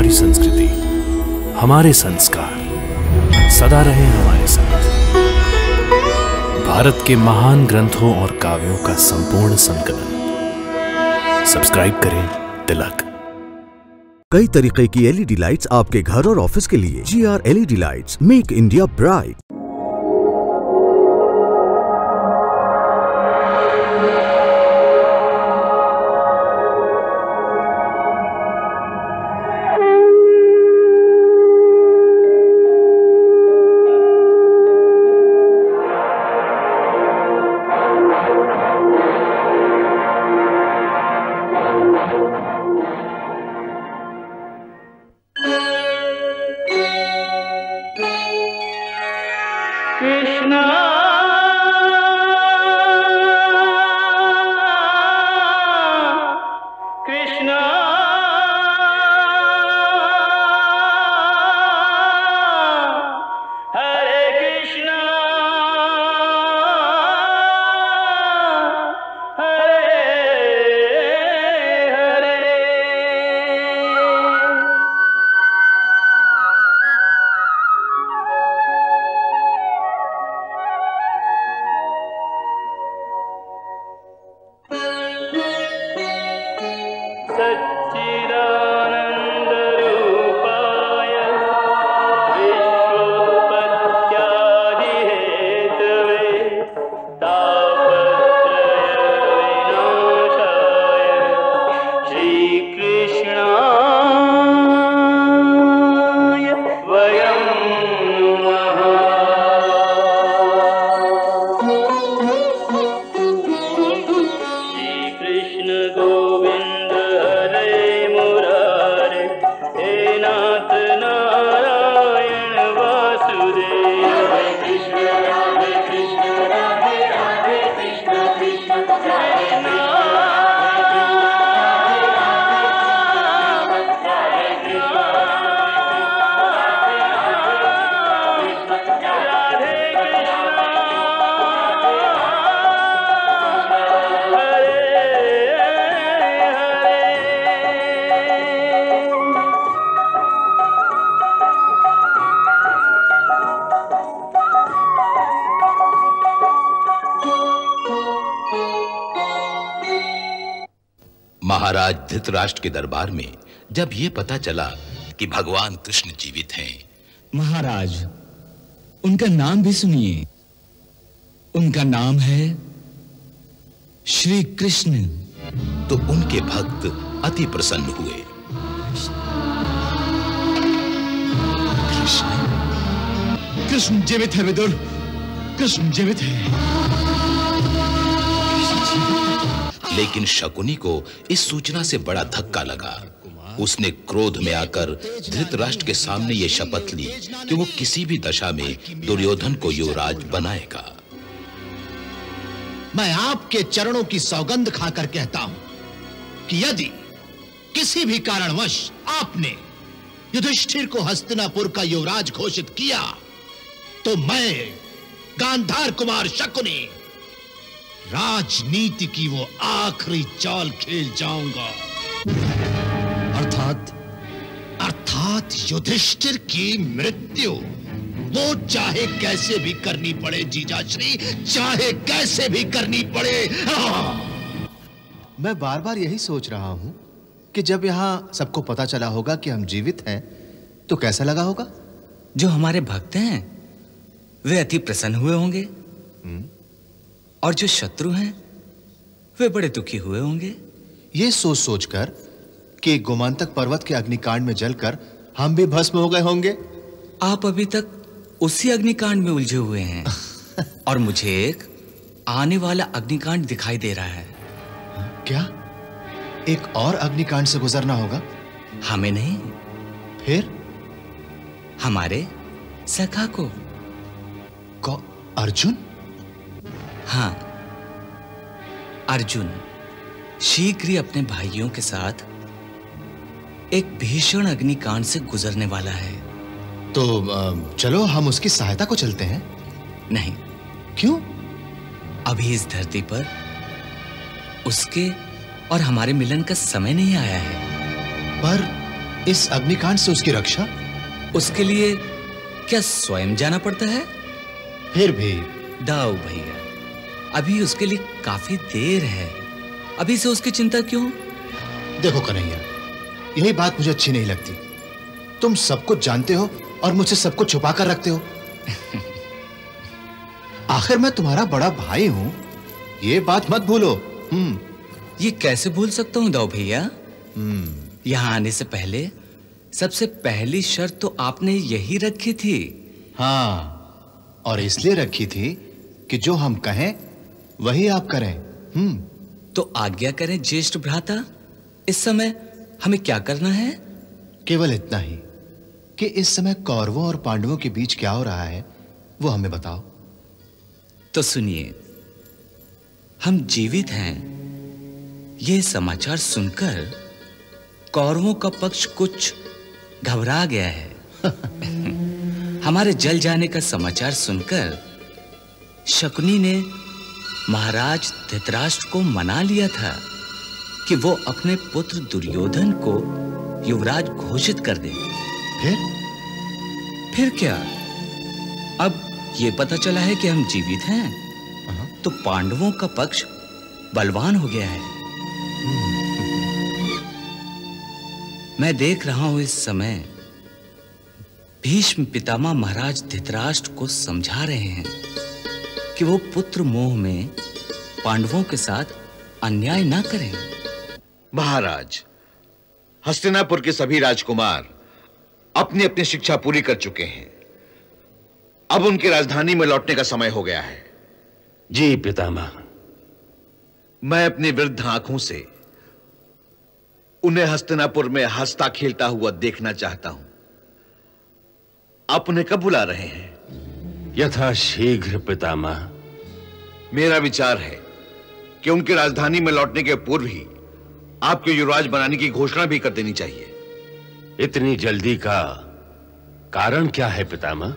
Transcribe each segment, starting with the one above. हमारी संस्कृति, हमारे संस्कार सदा रहे हमारे साथ। भारत के महान ग्रंथों और काव्यों का संपूर्ण संकलन। सब्सक्राइब करें तिलक। कई तरीके की एलईडी लाइट्स आपके घर और ऑफिस के लिए। GR LED lights, make India bright. महाराज धृतराष्ट्र के दरबार में जब ये पता चला कि भगवान कृष्ण जीवित हैं। महाराज, उनका नाम भी सुनिए। उनका नाम है श्री कृष्ण। तो उनके भक्त अति प्रसन्न हुए। कृष्ण, कृष्ण जीवित है विदुर, कृष्ण जीवित है। लेकिन शकुनी को इस सूचना से बड़ा धक्का लगा। उसने क्रोध में आकर धृतराष्ट्र के सामने ये शपथ ली कि वो किसी भी दशा में दुर्योधन को युवराज बनाएगा। मैं आपके चरणों की सौगंध खाकर कहता हूं कि यदि किसी भी कारणवश आपने युधिष्ठिर को हस्तिनापुर का युवराज घोषित किया तो मैं गांधार कुमार शकुनी राजनीति की वो आखिरी चाल खेल जाऊंगा। अर्थात युधिष्ठिर की मृत्यु वो चाहे कैसे भी करनी पड़े जीजाश्री, चाहे कैसे भी करनी पड़े। मैं बार बार यही सोच रहा हूं कि जब यहां सबको पता चला होगा कि हम जीवित हैं तो कैसा लगा होगा। जो हमारे भक्त हैं वे अति प्रसन्न हुए होंगे और जो शत्रु हैं वे बड़े दुखी हुए होंगे। ये सोच सोचकर कि गोमांतक पर्वत के अग्निकांड में जलकर हम भी भस्म हो गए होंगे। आप अभी तक उसी अग्निकांड में उलझे हुए हैं और मुझे एक आने वाला अग्निकांड दिखाई दे रहा है। क्या एक और अग्निकांड से गुजरना होगा? हमें नहीं, फिर हमारे सखा को अर्जुन। हाँ, अर्जुन शीघ्र ही अपने भाइयों के साथ एक भीषण अग्निकांड से गुजरने वाला है। तो चलो हम उसकी सहायता को चलते हैं। नहीं। क्यों? अभी इस धरती पर उसके और हमारे मिलन का समय नहीं आया है। पर इस अग्निकांड से उसकी रक्षा? उसके लिए क्या स्वयं जाना पड़ता है? फिर भी दाऊ भैया, अभी उसके लिए काफी देर है, अभी से उसकी चिंता क्यों? देखो कन्हैया, यही बात मुझे अच्छी नहीं लगती। तुम सब कुछ जानते हो और मुझसे सब कुछ छुपा कर रखते हो। आखिर मैं तुम्हारा बड़ा भाई हूं, ये बात मत भूलो। ये कैसे भूल सकता हूं दाऊ भैया? यहाँ आने से पहले सबसे पहली शर्त तो आपने यही रखी थी। हाँ, और इसलिए रखी थी कि जो हम कहें वही आप करें। तो आज्ञा करें ज्येष्ठ भ्राता, इस समय हमें क्या करना है? केवल इतना ही कि इस समय कौरवों और पांडवों के बीच क्या हो रहा है वो हमें बताओ। तो सुनिए, हम जीवित हैं यह समाचार सुनकर कौरवों का पक्ष कुछ घबरा गया है। हमारे जल जाने का समाचार सुनकर शकुनी ने महाराज धृतराष्ट्र को मना लिया था कि वो अपने पुत्र दुर्योधन को युवराज घोषित कर दे। फिर क्या? अब ये पता चला है कि हम जीवित हैं तो पांडवों का पक्ष बलवान हो गया है। मैं देख रहा हूं इस समय भीष्म पितामह महाराज धृतराष्ट्र को समझा रहे हैं कि वो पुत्र मोह में पांडवों के साथ अन्याय ना करें। महाराज, हस्तिनापुर के सभी राजकुमार अपनी अपनी शिक्षा पूरी कर चुके हैं, अब उनके राजधानी में लौटने का समय हो गया है। जी पितामह। मैं अपनी वृद्ध आंखों से उन्हें हस्तिनापुर में हंसता खेलता हुआ देखना चाहता हूं। आप उन्हें कब बुला रहे हैं? यथाशीघ्र पितामह। मेरा विचार है कि उनके राजधानी में लौटने के पूर्व ही आपको युवराज बनाने की घोषणा भी कर देनी चाहिए। इतनी जल्दी का कारण क्या है पितामह?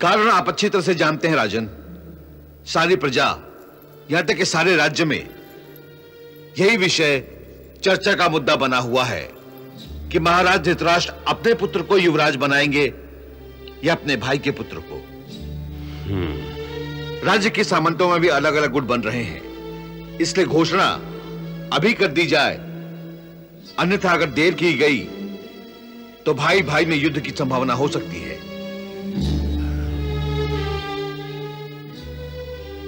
कारण आप अच्छी तरह से जानते हैं राजन। सारी प्रजा, यहां तक कि सारे राज्य में यही विषय चर्चा का मुद्दा बना हुआ है कि महाराज धृतराष्ट्र अपने पुत्र को युवराज बनाएंगे या अपने भाई के पुत्र को। राज्य के सामंतों में भी अलग अलग गुट बन रहे हैं, इसलिए घोषणा अभी कर दी जाए, अन्यथा अगर देर की गई तो भाई भाई में युद्ध की संभावना हो सकती है।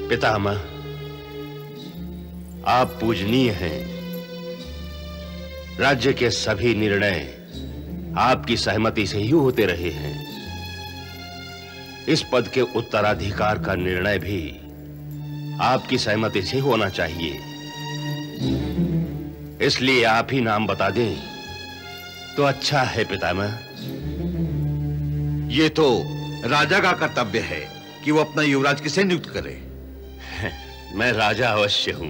पितामह, आप पूजनीय हैं। राज्य के सभी निर्णय आपकी सहमति से ही होते रहे हैं। इस पद के उत्तराधिकार का निर्णय भी आपकी सहमति से होना चाहिए, इसलिए आप ही नाम बता दें तो अच्छा है पितामह। ये तो राजा का कर्तव्य है कि वो अपना युवराज किसे नियुक्त करे। मैं राजा अवश्य हूं,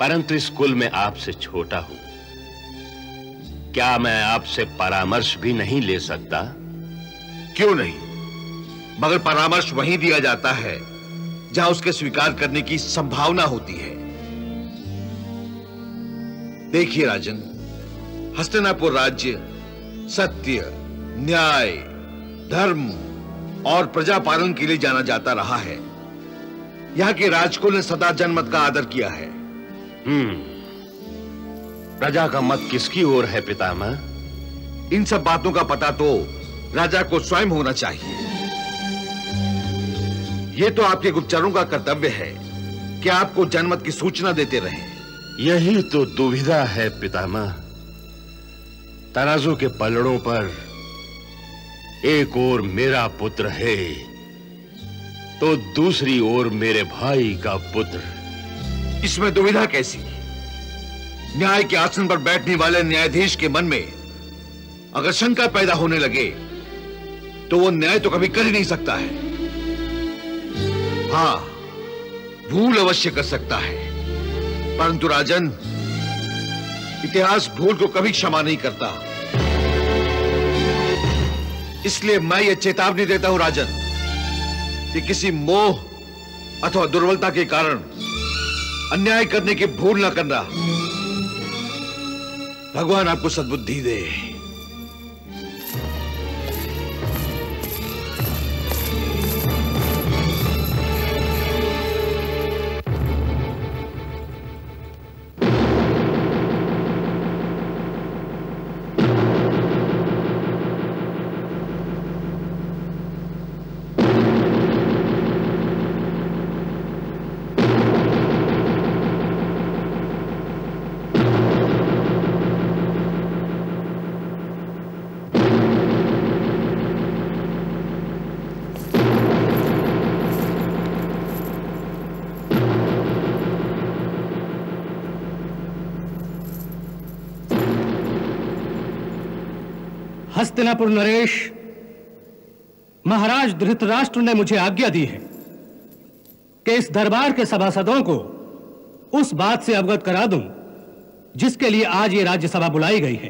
परंतु इस कुल में आपसे छोटा हूं। क्या मैं आपसे परामर्श भी नहीं ले सकता? क्यों नहीं, मगर परामर्श वहीं दिया जाता है जहां उसके स्वीकार करने की संभावना होती है। देखिए राजन, हस्तिनापुर राज्य सत्य, न्याय, धर्म और प्रजा पालन के लिए जाना जाता रहा है। यहां के राजकुल ने सदा जनमत का आदर किया है। प्रजा का मत किसकी ओर है पितामह? इन सब बातों का पता तो राजा को स्वयं होना चाहिए। यह तो आपके गुप्तचरों का कर्तव्य है कि आपको जनमत की सूचना देते रहें। यही तो दुविधा है पितामह। तराजू के पलड़ों पर एक ओर मेरा पुत्र है तो दूसरी ओर मेरे भाई का पुत्र। इसमें दुविधा कैसी? न्याय के आसन पर बैठने वाले न्यायाधीश के मन में अगर शंका पैदा होने लगे तो वो न्याय तो कभी कर ही नहीं सकता है। हाँ, भूल अवश्य कर सकता है, परंतु राजन, इतिहास भूल को कभी क्षमा नहीं करता। इसलिए मैं ये चेतावनी देता हूं राजन कि किसी मोह अथवा दुर्बलता के कारण अन्याय करने की भूल न करना। भगवान आपको सद्बुद्धि दे। हस्तिनापुर नरेश, महाराज धृतराष्ट्र ने मुझे आज्ञा दी है कि इस दरबार के सभासदों को उस बात से अवगत करा दूं जिसके लिए आज ये राज्यसभा बुलाई गई है।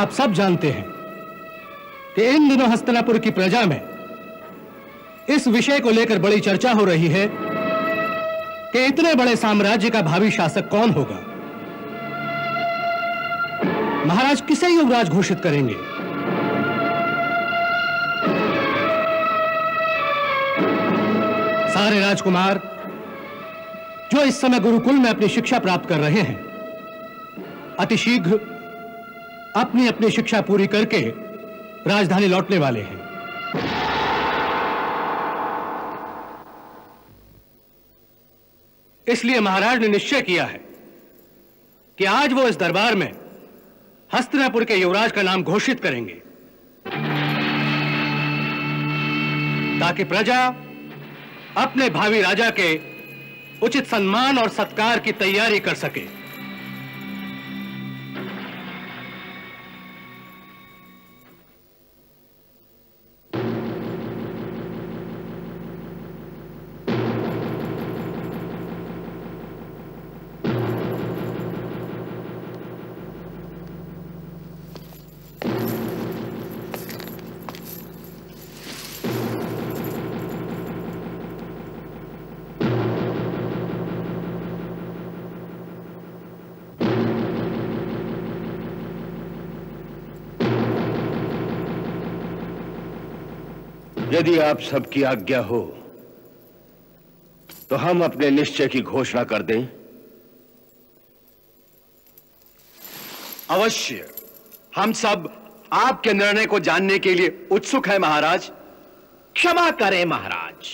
आप सब जानते हैं कि इन दिनों हस्तिनापुर की प्रजा में इस विषय को लेकर बड़ी चर्चा हो रही है कि इतने बड़े साम्राज्य का भावी शासक कौन होगा। महाराज किसे युवराज घोषित करेंगे? सारे राजकुमार जो इस समय गुरुकुल में अपनी शिक्षा प्राप्त कर रहे हैं, अतिशीघ्र अपनी अपनी शिक्षा पूरी करके राजधानी लौटने वाले हैं। इसलिए महाराज ने निश्चय किया है कि आज वो इस दरबार में हस्तिनापुर के युवराज का नाम घोषित करेंगे, ताकि प्रजा अपने भावी राजा के उचित सम्मान और सत्कार की तैयारी कर सके। यदि आप सबकी आज्ञा हो तो हम अपने निश्चय की घोषणा कर दें। अवश्य, हम सब आपके निर्णय को जानने के लिए उत्सुक हैं महाराज। क्षमा करें महाराज,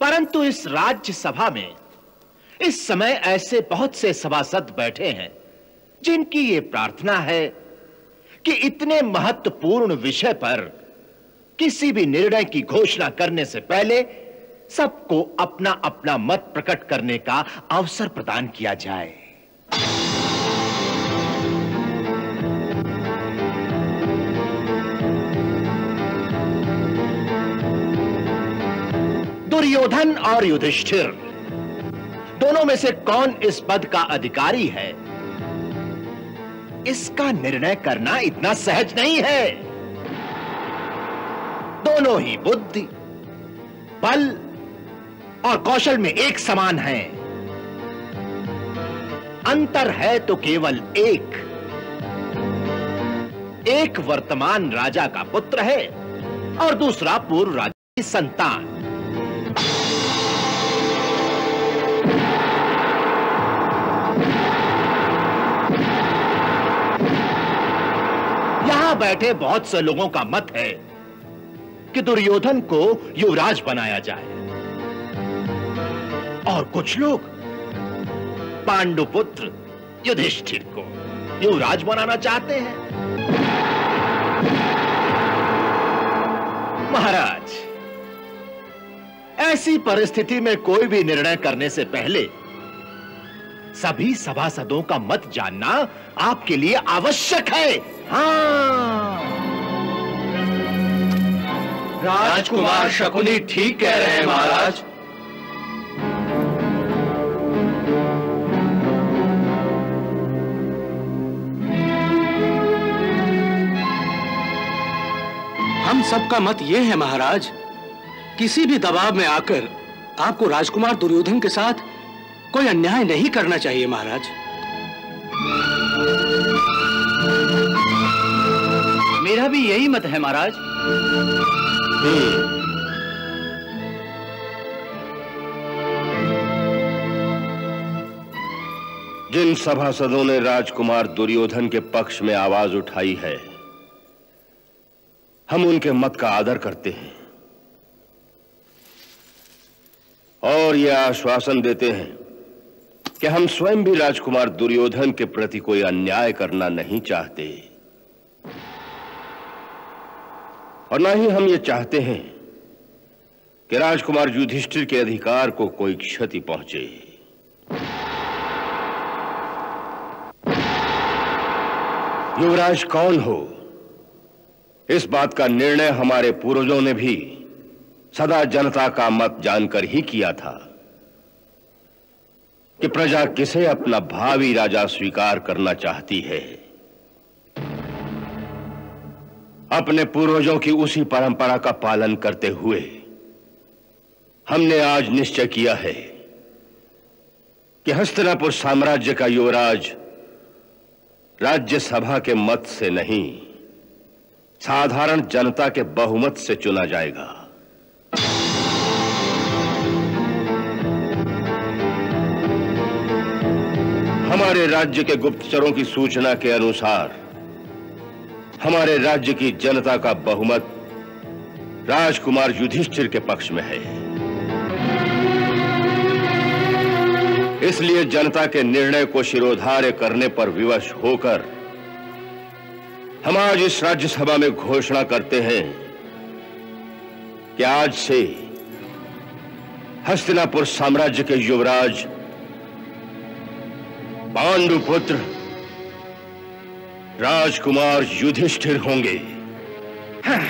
परंतु इस राज्यसभा में इस समय ऐसे बहुत से सभासद बैठे हैं जिनकी ये प्रार्थना है कि इतने महत्वपूर्ण विषय पर किसी भी निर्णय की घोषणा करने से पहले सबको अपना अपना मत प्रकट करने का अवसर प्रदान किया जाए। दुर्योधन और युधिष्ठिर दोनों में से कौन इस पद का अधिकारी है, इसका निर्णय करना इतना सहज नहीं है। दोनों ही बुद्धि, बल और कौशल में एक समान हैं। अंतर है तो केवल एक वर्तमान राजा का पुत्र है और दूसरा पूर्व राजा की संतान। यहां बैठे बहुत से लोगों का मत है कि दुर्योधन को युवराज बनाया जाए और कुछ लोग पांडुपुत्र युधिष्ठिर को युवराज बनाना चाहते हैं। महाराज, ऐसी परिस्थिति में कोई भी निर्णय करने से पहले सभी सभासदों का मत जानना आपके लिए आवश्यक है। हाँ, राजकुमार शकुनी ठीक कह रहे हैं महाराज। हम सबका मत ये है महाराज, किसी भी दबाव में आकर आपको राजकुमार दुर्योधन के साथ कोई अन्याय नहीं करना चाहिए महाराज। मेरा भी यही मत है महाराज। जिन सभासदों ने राजकुमार दुर्योधन के पक्ष में आवाज उठाई है, हम उनके मत का आदर करते हैं और यह आश्वासन देते हैं कि हम स्वयं भी राजकुमार दुर्योधन के प्रति कोई अन्याय करना नहीं चाहते और ना ही हम ये चाहते हैं कि राजकुमार युधिष्ठिर के अधिकार को कोई क्षति पहुंचे। युवराज कौन हो, इस बात का निर्णय हमारे पूर्वजों ने भी सदा जनता का मत जानकर ही किया था कि प्रजा किसे अपना भावी राजा स्वीकार करना चाहती है। अपने पूर्वजों की उसी परंपरा का पालन करते हुए हमने आज निश्चय किया है कि हस्तिनापुर साम्राज्य का युवराज राज्यसभा के मत से नहीं, साधारण जनता के बहुमत से चुना जाएगा। हमारे राज्य के गुप्तचरों की सूचना के अनुसार हमारे राज्य की जनता का बहुमत राजकुमार युधिष्ठिर के पक्ष में है, इसलिए जनता के निर्णय को शिरोधार्य करने पर विवश होकर हम आज इस राज्यसभा में घोषणा करते हैं कि आज से हस्तिनापुर साम्राज्य के युवराज पांडुपुत्र राजकुमार युधिष्ठिर होंगे। हाँ।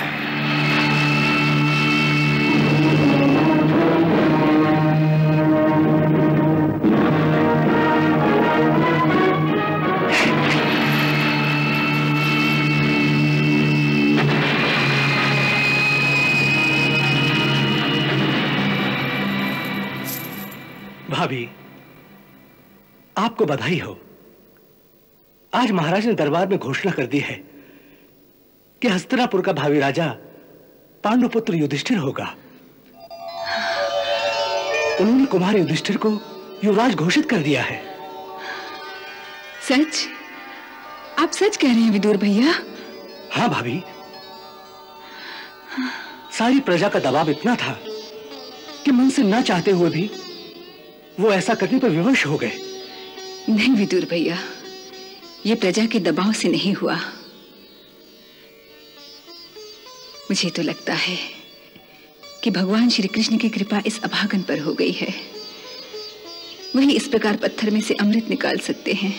भाभी आपको बधाई हो, आज महाराज ने दरबार में घोषणा कर दी है कि हस्तिनापुर का भावी राजा पांडुपुत्र युधिष्ठिर होगा। उन्होंने कुमार युधिष्ठिर को युवराज घोषित कर दिया है। सच? आप सच कह रहे हैं विदुर भैया? हाँ भाभी, सारी प्रजा का दबाव इतना था कि मन से ना चाहते हुए भी वो ऐसा करने पर विवश हो गए। नहीं विदुर भैया, ये प्रजा के दबाव से नहीं हुआ। मुझे तो लगता है कि भगवान श्री कृष्ण की कृपा इस अभागन पर हो गई है। वही इस प्रकार पत्थर में से अमृत निकाल सकते हैं।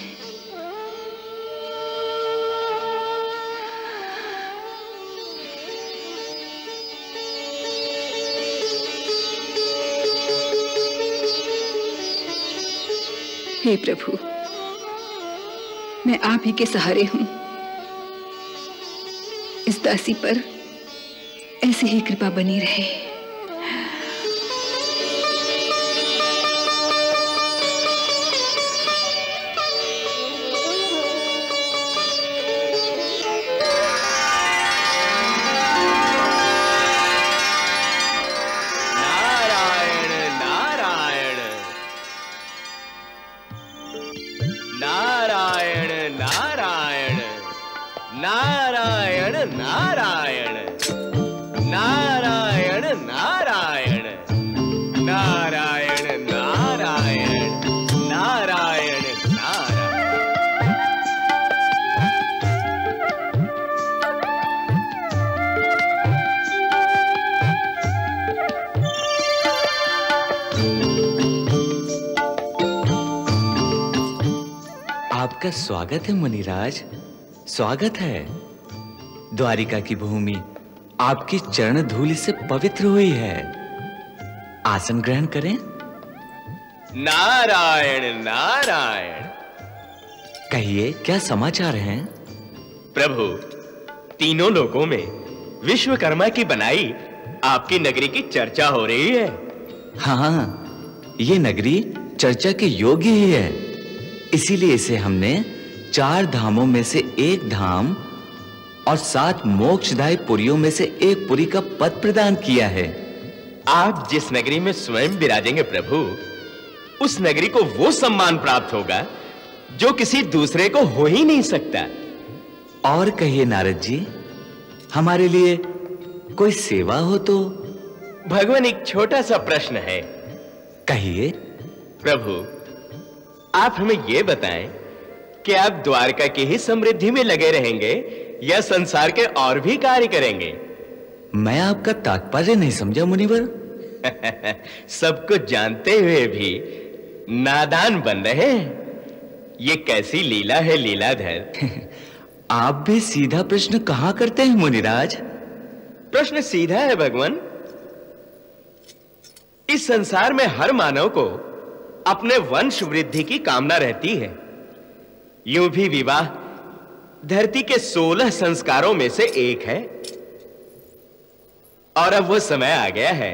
हे प्रभु, मैं आप ही के सहारे हूं। इस दासी पर ऐसी ही कृपा बनी रहे। आपका स्वागत है मुनिराज, स्वागत है। द्वारिका की भूमि आपकी चरण धूलि से पवित्र हुई है। आसन ग्रहण करें। नारायण नारायण। कहिए, क्या समाचार हैं? प्रभु, तीनों लोकों में विश्वकर्मा की बनाई आपकी नगरी की चर्चा हो रही है। हाँ, ये नगरी चर्चा के योग्य ही है, इसीलिए इसे हमने 4 धामों में से एक धाम और 7 मोक्षदायी पुरियों में से एक पुरी का पद प्रदान किया है। आप जिस नगरी में स्वयं विराजेंगे प्रभु, उस नगरी को वो सम्मान प्राप्त होगा जो किसी दूसरे को हो ही नहीं सकता। और कहिए नारद जी, हमारे लिए कोई सेवा हो तो। भगवान, एक छोटा सा प्रश्न है। कहिए। प्रभु, आप हमें ये बताएं कि आप द्वारका की ही समृद्धि में लगे रहेंगे या संसार के और भी कार्य करेंगे? मैं आपका तात्पर्य नहीं समझा मुनिवर। सब कुछ जानते हुए भी नादान बन रहे हैं, ये कैसी लीला है लीलाधर। आप भी सीधा प्रश्न कहां करते हैं मुनिराज। प्रश्न सीधा है भगवान। इस संसार में हर मानव को अपने वंश वृद्धि की कामना रहती है। यूं भी विवाह धरती के 16 संस्कारों में से एक है, और अब वो समय आ गया है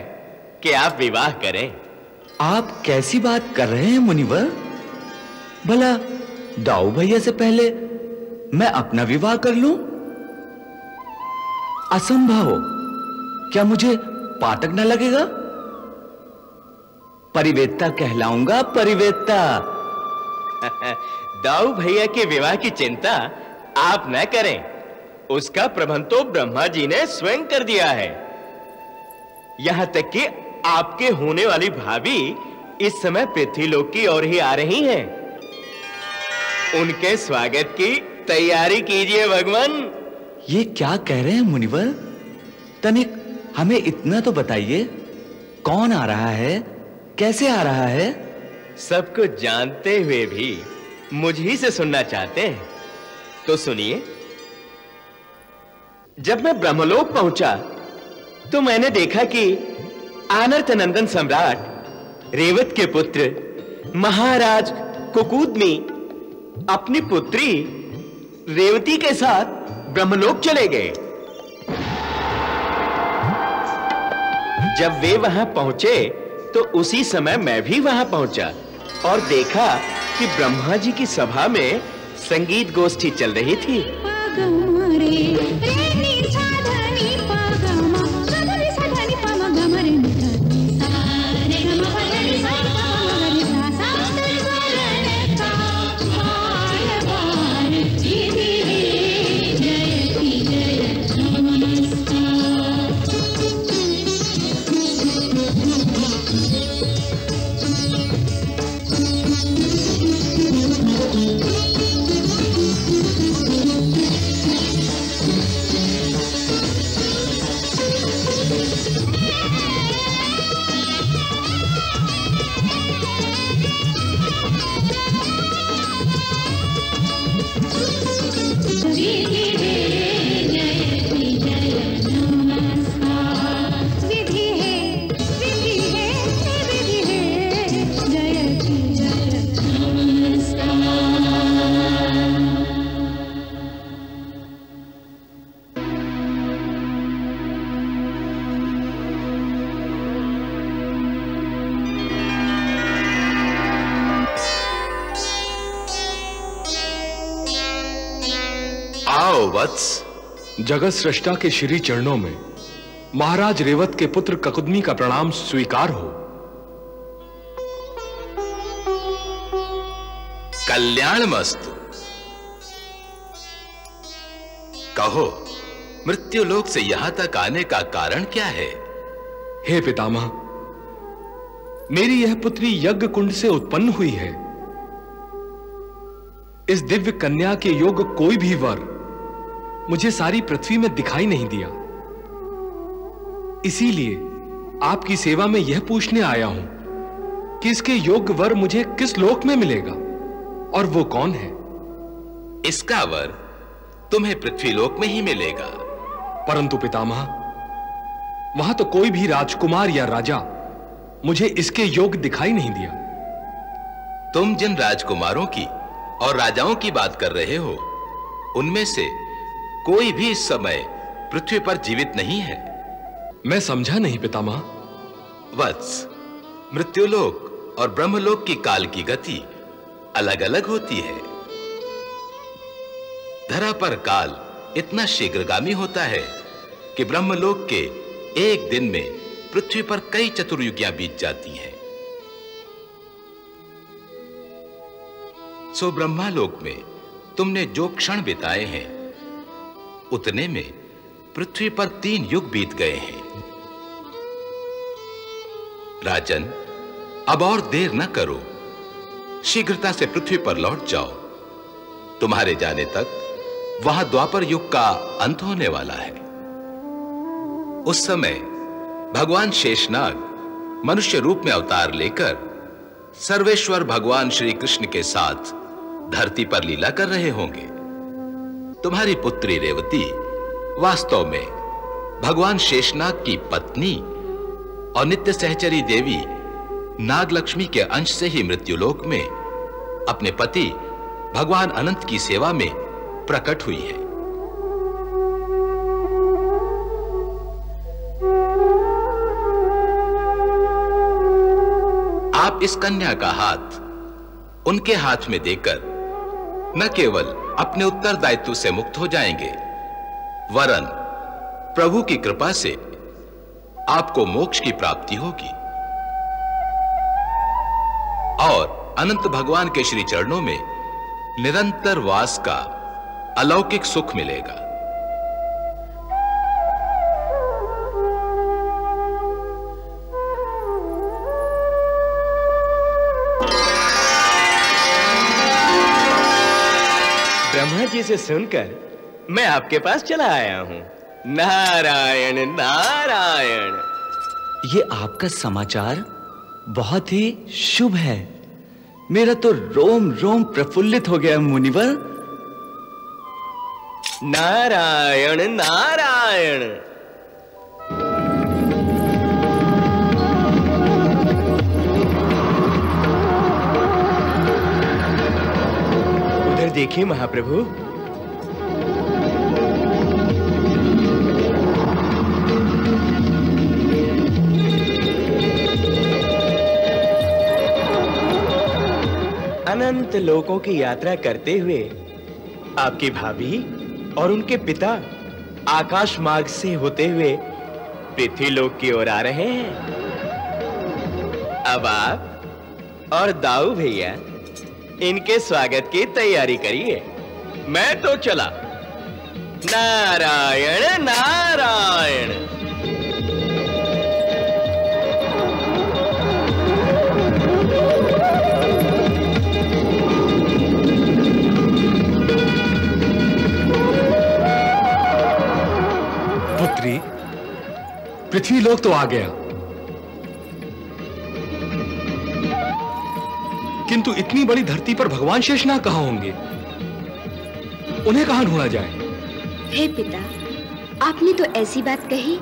कि आप विवाह करें। आप कैसी बात कर रहे हैं मुनिवर? भला दाऊ भैया से पहले मैं अपना विवाह कर लूं? असंभव। क्या मुझे पातक न लगेगा? परिवेत्ता कहलाऊंगा, परिवेत्ता। दाऊ भैया के विवाह की चिंता आप न करें, उसका प्रबंध तो ब्रह्मा जी ने स्वयं कर दिया है। यहां तक कि आपके होने वाली भाभी इस समय पृथ्वीलोक की ओर ही आ रही हैं। उनके स्वागत की तैयारी कीजिए भगवान। ये क्या कह रहे हैं मुनिवर? तनिक हमें इतना तो बताइए, कौन आ रहा है, कैसे आ रहा है? सब कुछ जानते हुए भी मुझी से सुनना चाहते हैं तो सुनिए। जब मैं ब्रह्मलोक पहुंचा तो मैंने देखा कि आनर्तनंदन सम्राट रेवत के पुत्र महाराज ककुद्मी अपनी पुत्री रेवती के साथ ब्रह्मलोक चले गए। जब वे वहां पहुंचे तो उसी समय मैं भी वहां पहुंचा और देखा कि ब्रह्मा जी की सभा में संगीत गोष्ठी चल रही थी। जगत सृष्टा के श्री चरणों में महाराज रेवत के पुत्र ककुद्मी का प्रणाम स्वीकार हो। कल्याणमस्तु। कहो, मृत्युलोक से यहां तक आने का कारण क्या है? हे पितामह, मेरी यह पुत्री यज्ञ कुंड से उत्पन्न हुई है। इस दिव्य कन्या के योग्य कोई भी वर मुझे सारी पृथ्वी में दिखाई नहीं दिया, इसीलिए आपकी सेवा में यह पूछने आया हूं कि इसके योग्य वर मुझे किस लोक में मिलेगा और वो कौन है? इसका वर तुम्हें पृथ्वीलोक में ही मिलेगा। परंतु पितामह, वहां तो कोई भी राजकुमार या राजा मुझे इसके योग्य दिखाई नहीं दिया। तुम जिन राजकुमारों की और राजाओं की बात कर रहे हो, उनमें से कोई भी इस समय पृथ्वी पर जीवित नहीं है। मैं समझा नहीं पितामह। वत्स, मृत्युलोक और ब्रह्मलोक की काल की गति अलग अलग होती है। धरा पर काल इतना शीघ्रगामी होता है कि ब्रह्मलोक के एक दिन में पृथ्वी पर कई चतुर्युगियां बीत जाती हैं। सो ब्रह्मालोक में तुमने जो क्षण बिताए हैं उतने में पृथ्वी पर 3 युग बीत गए हैं। राजन, अब और देर न करो, शीघ्रता से पृथ्वी पर लौट जाओ। तुम्हारे जाने तक वहां द्वापर युग का अंत होने वाला है। उस समय भगवान शेषनाग मनुष्य रूप में अवतार लेकर सर्वेश्वर भगवान श्री कृष्ण के साथ धरती पर लीला कर रहे होंगे। तुम्हारी पुत्री रेवती वास्तव में भगवान शेषनाग की पत्नी और नित्य सहचरी देवी नागलक्ष्मी के अंश से ही मृत्युलोक में अपने पति भगवान अनंत की सेवा में प्रकट हुई है। आप इस कन्या का हाथ उनके हाथ में देकर न केवल अपने उत्तरदायित्व से मुक्त हो जाएंगे, वरन प्रभु की कृपा से आपको मोक्ष की प्राप्ति होगी और अनंत भगवान के श्री चरणों में निरंतर वास का अलौकिक सुख मिलेगा। ब्रह्मा जी से सुनकर मैं आपके पास चला आया हूं। नारायण नारायण। ये आपका समाचार बहुत ही शुभ है। मेरा तो रोम रोम प्रफुल्लित हो गया मुनिवर। नारायण नारायण। उधर देखिए महाप्रभु। अनंत लोकों की यात्रा करते हुए आपकी भाभी और उनके पिता आकाश मार्ग से होते हुए पृथ्वी लोक की ओर आ रहे हैं। अब आप और दाऊ भैया इनके स्वागत की तैयारी करिए। मैं तो चला। नारायण नारायण। पृथ्वी लोक तो आ गया, किंतु इतनी बड़ी धरती पर भगवान शेषनाग कहाँ होंगे? उन्हें कहाँ ढूंढा जाए? हे पिता, आपने तो ऐसी बात कही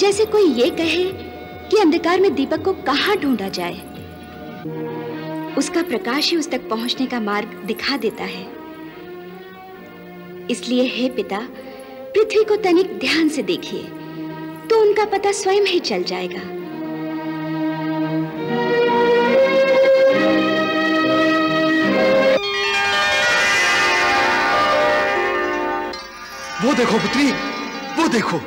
जैसे कोई ये कहे कि अंधकार में दीपक को कहाँ ढूंढा जाए। उसका प्रकाश ही उस तक पहुंचने का मार्ग दिखा देता है। इसलिए हे पिता, पृथ्वी को तनिक ध्यान से देखिए तो उनका पता स्वयं ही चल जाएगा। वो देखो पुत्री, वो देखो।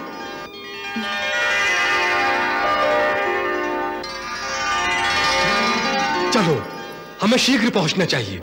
चलो, हमें शीघ्र पहुंचना चाहिए।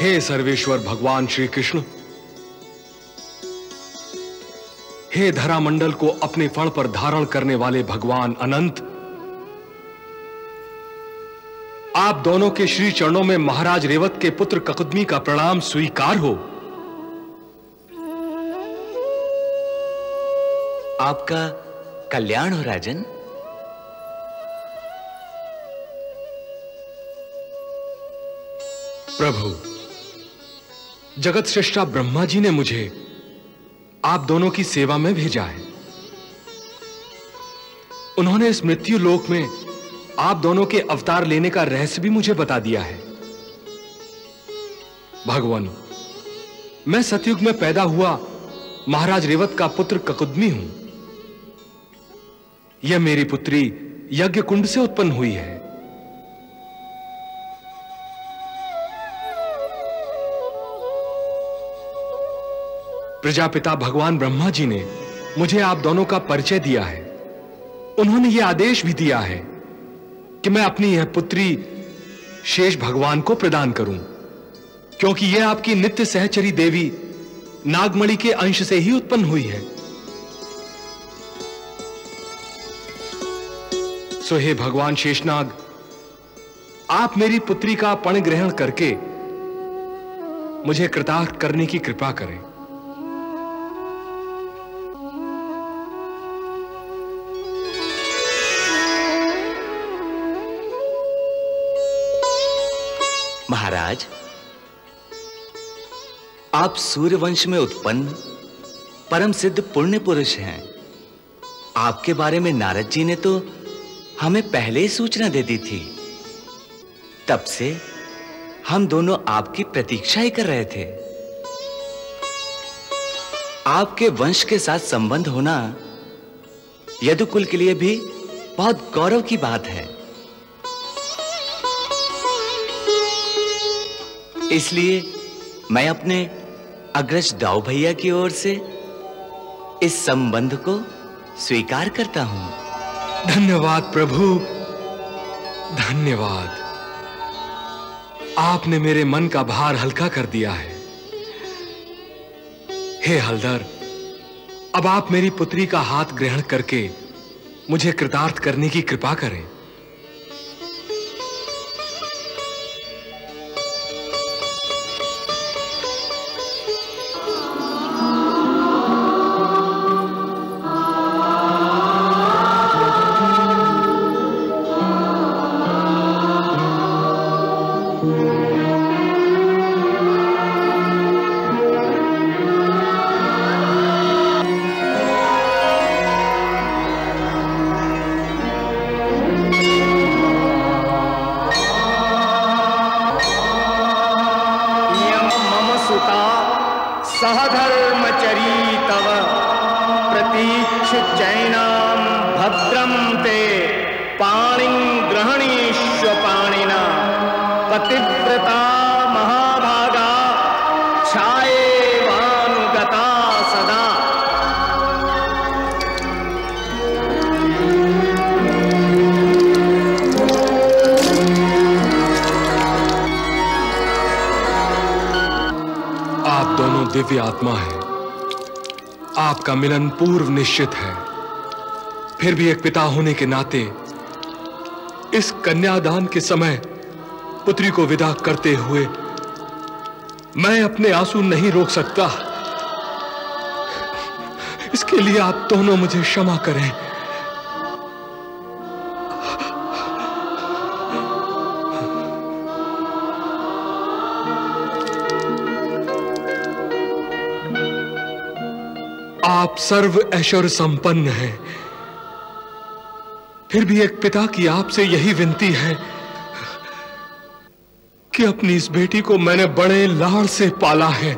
हे सर्वेश्वर भगवान श्री कृष्ण, हे धरामंडल को अपने फण पर धारण करने वाले भगवान अनंत, आप दोनों के श्री चरणों में महाराज रेवत के पुत्र ककुद्मी का प्रणाम स्वीकार हो। आपका कल्याण हो राजन। प्रभु, जगत श्रेष्ठा ब्रह्मा जी ने मुझे आप दोनों की सेवा में भेजा है। उन्होंने इस मृत्यु लोक में आप दोनों के अवतार लेने का रहस्य भी मुझे बता दिया है। भगवान, मैं सतयुग में पैदा हुआ महाराज रेवत का पुत्र ककुद्मी हूं। यह मेरी पुत्री यज्ञ कुंड से उत्पन्न हुई है। प्रजापिता भगवान ब्रह्मा जी ने मुझे आप दोनों का परिचय दिया है। उन्होंने यह आदेश भी दिया है कि मैं अपनी यह पुत्री शेष भगवान को प्रदान करूं, क्योंकि यह आपकी नित्य सहचरी देवी नागमणि के अंश से ही उत्पन्न हुई है। सो हे भगवान शेषनाग, आप मेरी पुत्री का पण ग्रहण करके मुझे कृतार्थ करने की कृपा करें। महाराज, आप सूर्यवंश में उत्पन्न परम सिद्ध पुण्य पुरुष हैं। आपके बारे में नारद जी ने तो हमें पहले ही सूचना दे दी थी। तब से हम दोनों आपकी प्रतीक्षा ही कर रहे थे। आपके वंश के साथ संबंध होना यदुकुल के लिए भी बहुत गौरव की बात है। इसलिए मैं अपने अग्रज दाऊ भैया की ओर से इस संबंध को स्वीकार करता हूं। धन्यवाद प्रभु, धन्यवाद। आपने मेरे मन का भार हल्का कर दिया है। हे हलधर, अब आप मेरी पुत्री का हाथ ग्रहण करके मुझे कृतार्थ करने की कृपा करें। आत्मा है, आपका मिलन पूर्व निश्चित है। फिर भी एक पिता होने के नाते इस कन्यादान के समय पुत्री को विदा करते हुए मैं अपने आंसू नहीं रोक सकता। इसके लिए आप दोनों मुझे क्षमा करें। आप सर्व ऐश्वर्य संपन्न हैं, फिर भी एक पिता की आपसे यही विनती है कि अपनी इस बेटी को मैंने बड़े लाड़ से पाला है,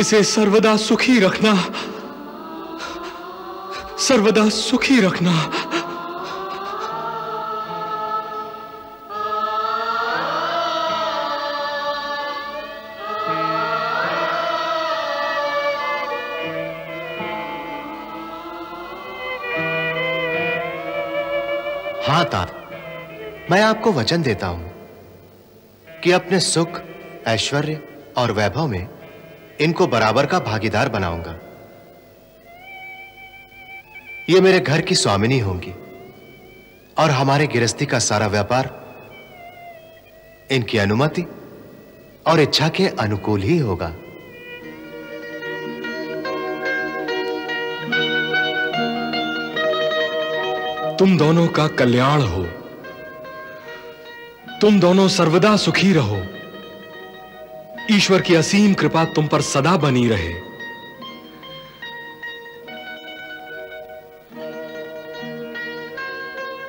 इसे सर्वदा सुखी रखना, सर्वदा सुखी रखना। हाँ तात, मैं आपको वचन देता हूं कि अपने सुख, ऐश्वर्य और वैभव में इनको बराबर का भागीदार बनाऊंगा। ये मेरे घर की स्वामिनी होंगी और हमारे गृहस्थी का सारा व्यापार इनकी अनुमति और इच्छा के अनुकूल ही होगा। तुम दोनों का कल्याण हो, तुम दोनों सर्वदा सुखी रहो, ईश्वर की असीम कृपा तुम पर सदा बनी रहे।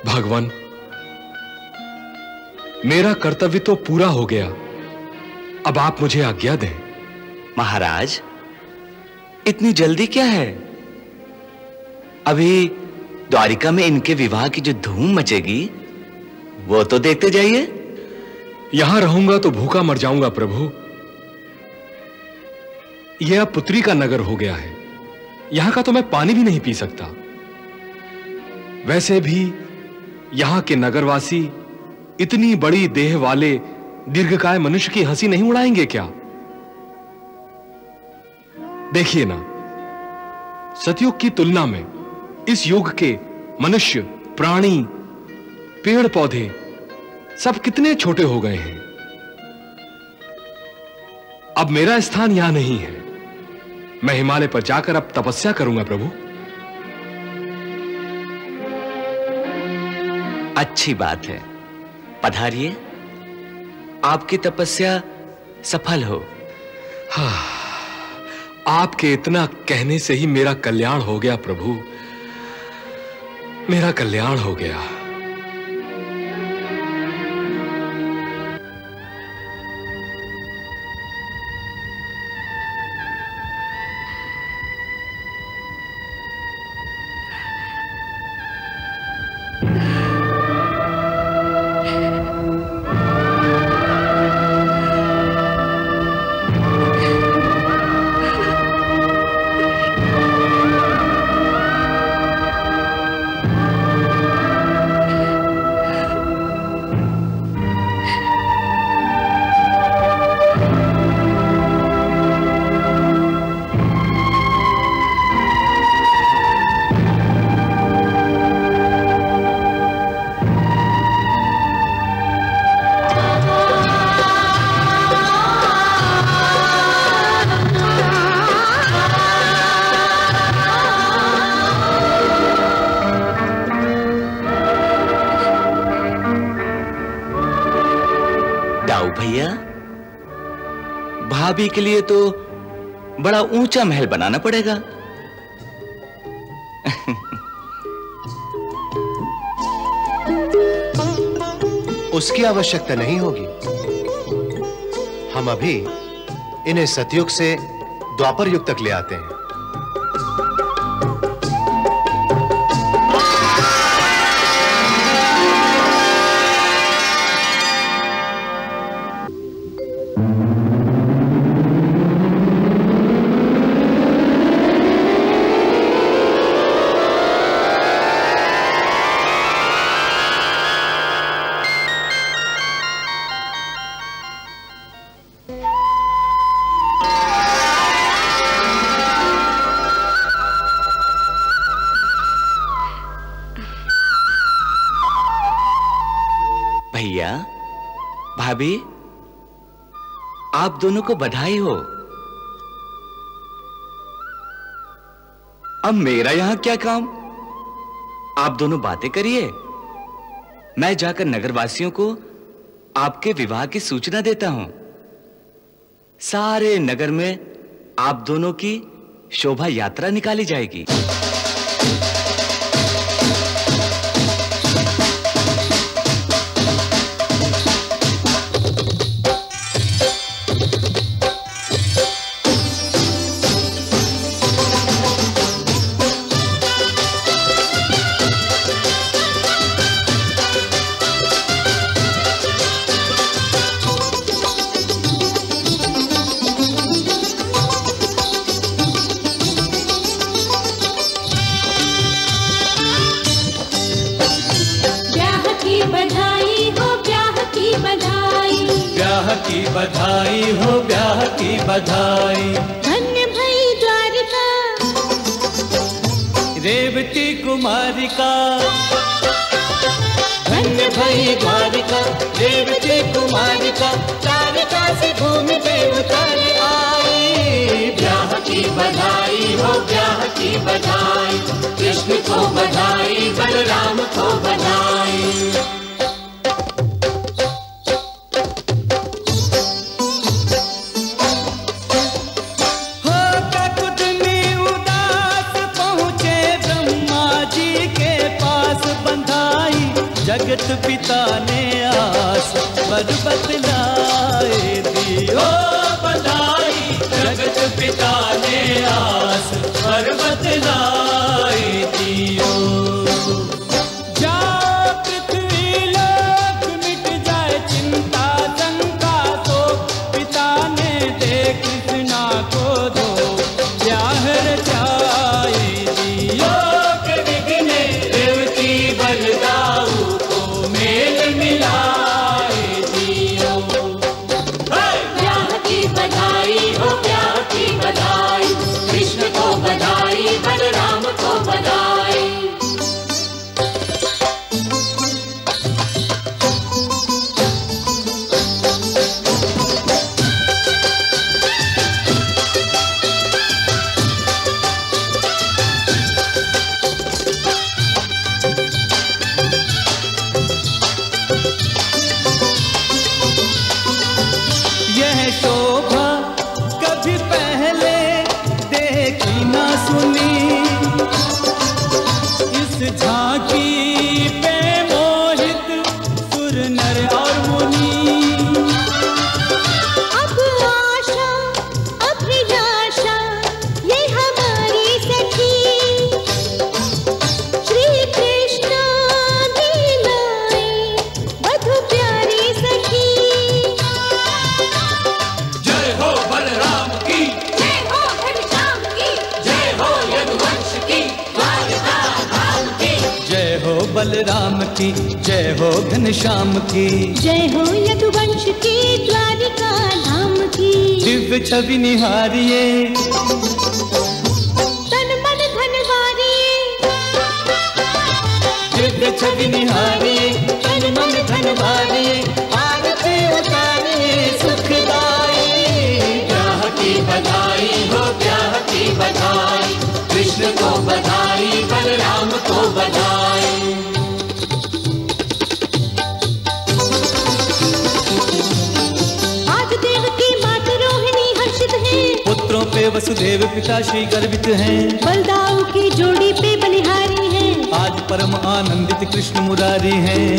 भगवान, मेरा कर्तव्य तो पूरा हो गया, अब आप मुझे आज्ञा दें। महाराज, इतनी जल्दी क्या है? अभी द्वारिका में इनके विवाह की जो धूम मचेगी वो तो देखते जाइए। यहां रहूंगा तो भूखा मर जाऊंगा प्रभु। यह अब पुत्री का नगर हो गया है, यहां का तो मैं पानी भी नहीं पी सकता। वैसे भी यहां के नगरवासी इतनी बड़ी देह वाले दीर्घकाय मनुष्य की हंसी नहीं उड़ाएंगे क्या? देखिए ना, सतयुग की तुलना में इस युग के मनुष्य, प्राणी, पेड़ पौधे सब कितने छोटे हो गए हैं। अब मेरा स्थान यहां नहीं है, मैं हिमालय पर जाकर अब तपस्या करूंगा प्रभु। अच्छी बात है, पधारिए, आपकी तपस्या सफल हो। हाँ, आपके इतना कहने से ही मेरा कल्याण हो गया प्रभु, मेरा कल्याण हो गया। भाभी के लिए तो बड़ा ऊंचा महल बनाना पड़ेगा। उसकी आवश्यकता नहीं होगी, हम अभी इन्हें सतयुग से द्वापर युग तक ले आते हैं। भाभी, आप दोनों को बधाई हो। अब मेरा यहां क्या काम? आप दोनों बातें करिए, मैं जाकर नगरवासियों को आपके विवाह की सूचना देता हूं। सारे नगर में आप दोनों की शोभा यात्रा निकाली जाएगी। की बधाई हो, ब्याह की बधाई। धन्य भई द्वारिका रेवती कुमारी का, धन्य भई द्वारिका रेवती कुमारी का, तारिका से भूमि पे उतर आई। ब्याह की बधाई हो, ब्याह की बधाई। कृष्ण को बधाई, बलराम को बधाई। पिता ने आस पर बतलाए दी, ओ बधाई। जगत पिता ने आस पर बतलाए दी, ओ जाओ पृथ्वी लोक मिट जाए चिंता शंका, तो पिता ने दे कृष्णा को दो ब्याह रचाए दी। लोक विघ्ने देवकी बलदाऊ बलराम की जय हो, घनश्याम की जय हो, यदुवंश की द्वारिका धाम की। दिव्य छवि निहारिये, तन मन धन वारिये, दिव्य छवि निहारिये, तन मन धन वारिये, आरती उतारिये सुखदाई। ब्याह की बधाई हो, ब्याह की बधाई। कृष्ण को बधाई, बलराम को बधाई। पुत्रों पे वसुदेव पिता श्री गर्वित हैं, बलदाऊ की जोड़ी पे बलिहारी हैं, आज परम आनंदित कृष्ण मुरारी हैं।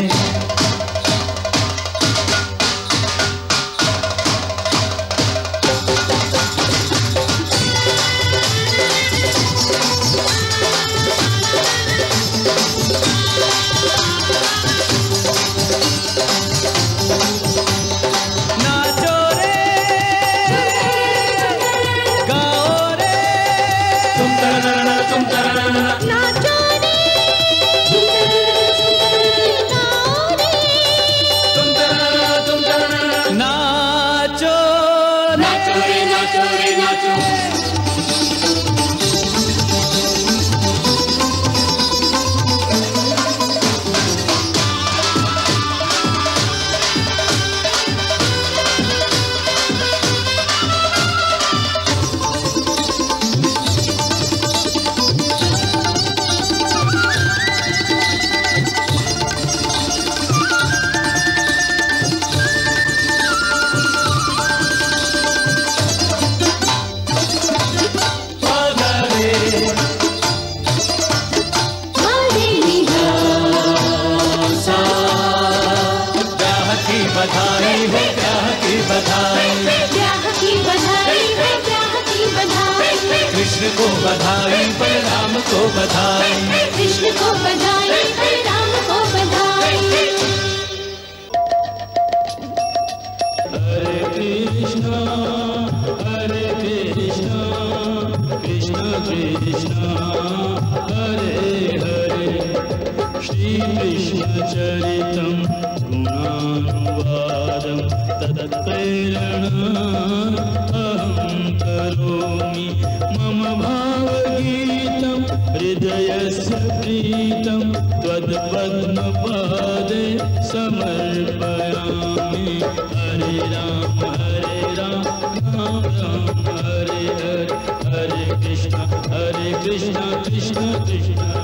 चरितम गुणा अनुवादं तत्प्रेरणाम् अहं करोमि मम भावगीतं हृदयस्य प्रीतं त्वत्पद्मपादे समर्पयामि। हरे राम हरे राम राम राम हरे हरे हरे कृष्ण कृष्ण कृष्ण कृष्ण